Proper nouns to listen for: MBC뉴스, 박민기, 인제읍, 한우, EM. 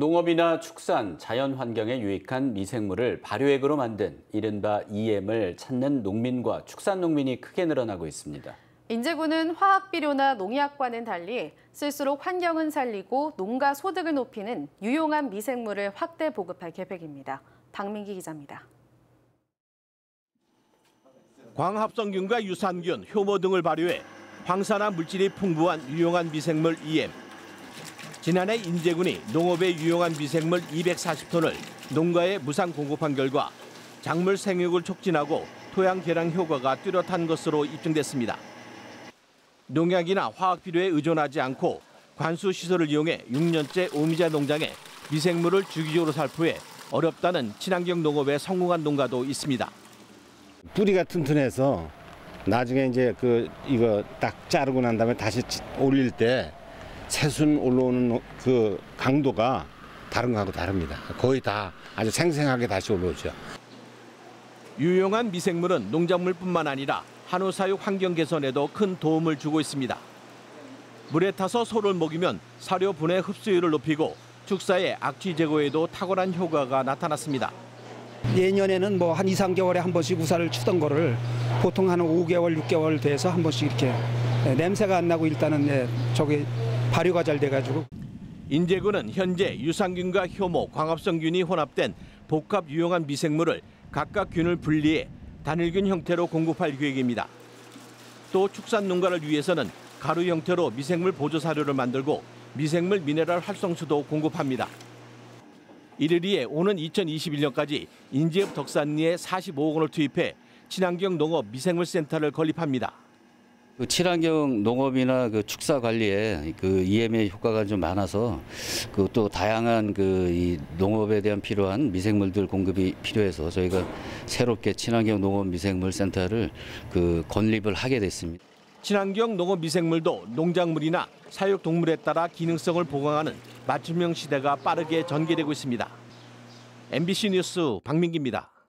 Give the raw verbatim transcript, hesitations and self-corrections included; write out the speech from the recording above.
농업이나 축산, 자연환경에 유익한 미생물을 발효액으로 만든 이른바 이엠을 찾는 농민과 축산농민이 크게 늘어나고 있습니다. 인제군은 화학비료나 농약과는 달리 쓸수록 환경은 살리고 농가 소득을 높이는 유용한 미생물을 확대 보급할 계획입니다. 박민기 기자입니다. 광합성균과 유산균, 효모 등을 발효해 황산화 물질이 풍부한 유용한 미생물 이엠. 지난해 인제군이 농업에 유용한 미생물 이백사십 톤을 농가에 무상 공급한 결과 작물 생육을 촉진하고 토양 개량 효과가 뚜렷한 것으로 입증됐습니다. 농약이나 화학비료에 의존하지 않고 관수시설을 이용해 육 년째 오미자 농장에 미생물을 주기적으로 살포해 어렵다는 친환경 농업에 성공한 농가도 있습니다. 뿌리가 튼튼해서 나중에 이제 그 이거 딱 자르고 난 다음에 다시 올릴 때 새순 올라오는 그 강도가 다른 거하고 다릅니다. 거의 다 아주 생생하게 다시 올라오죠. 유용한 미생물은 농작물뿐만 아니라 한우 사육 환경 개선에도 큰 도움을 주고 있습니다. 물에 타서 소를 먹이면 사료 분해 흡수율을 높이고 축사의 악취 제거에도 탁월한 효과가 나타났습니다. 예년에는 뭐 한 이삼 개월에 한 번씩 우사를 치던 거를 보통 한 오 개월, 육 개월 돼서 한 번씩 이렇게 냄새가 안 나고 일단은 저기 발효가 잘 돼가지고. 인제군은 현재 유산균과 효모, 광합성균이 혼합된 복합 유용한 미생물을 각각 균을 분리해 단일균 형태로 공급할 계획입니다. 또 축산 농가를 위해서는 가루 형태로 미생물 보조 사료를 만들고 미생물 미네랄 활성수도 공급합니다. 이를 위해 오는 이천이십일 년까지 인제읍 덕산리에 사십오억 원을 투입해 친환경 농업 미생물 센터를 건립합니다. 그 친환경 농업이나 그 축사 관리에 그 이엠의 효과가 좀 많아서 그 또 다양한 그 이 농업에 대한 필요한 미생물들 공급이 필요해서 저희가 새롭게 친환경 농업 미생물 센터를 그 건립을 하게 됐습니다. 친환경 농업 미생물도 농작물이나 사육 동물에 따라 기능성을 보강하는 맞춤형 시대가 빠르게 전개되고 있습니다. 엠비씨 뉴스 박민기입니다.